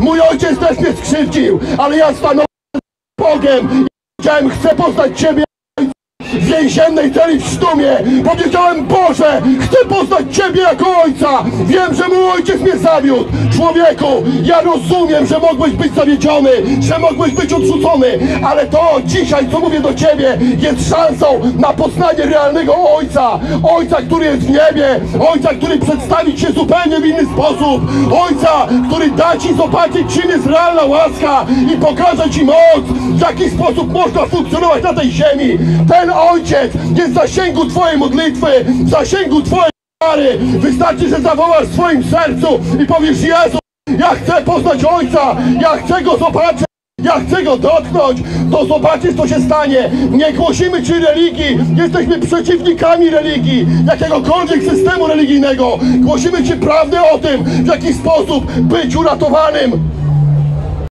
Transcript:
Mój ojciec też mnie skrzywdził, ale ja stanąłem z Bogiem i powiedziałem, chcę poznać Ciebie z więziennej celi w Sztumie. Powiedziałem, Boże, chcę poznać Ciebie jako Ojca. Wiem, że mój ojciec mnie zawiódł. Człowieku, ja rozumiem, że mogłeś być zawiedziony, że mogłeś być odrzucony, ale to dzisiaj, co mówię do Ciebie, jest szansą na poznanie realnego Ojca. Ojca, który jest w niebie. Ojca, który przedstawi Cię zupełnie w inny sposób. Ojca, który da Ci zobaczyć, czym jest realna łaska i pokaże Ci moc, w jaki sposób można funkcjonować na tej ziemi. Ten Ojciec jest w zasięgu Twojej modlitwy, w zasięgu Twojej wiary. Wystarczy, że zawołasz w swoim sercu i powiesz, Jezu, ja chcę poznać Ojca, ja chcę Go zobaczyć, ja chcę Go dotknąć. To zobaczysz, co się stanie. Nie głosimy Ci religii, jesteśmy przeciwnikami religii, jakiegokolwiek systemu religijnego. Głosimy Ci prawdę o tym, w jaki sposób być uratowanym.